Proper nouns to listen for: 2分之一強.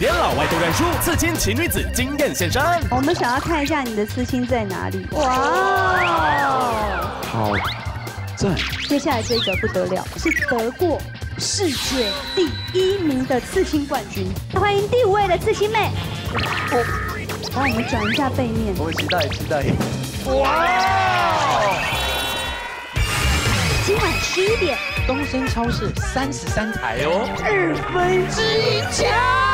连老外都认输，刺青奇女子惊艳现身。我们想要看一下你的刺青在哪里。哇，好赞！接下来这个不得了，是德国世界第1名的刺青冠军。欢迎第5位的刺青妹。好，我们转一下背面。我期待，期待。哇！ 今晚11点，东森超市33台哦，1/2强。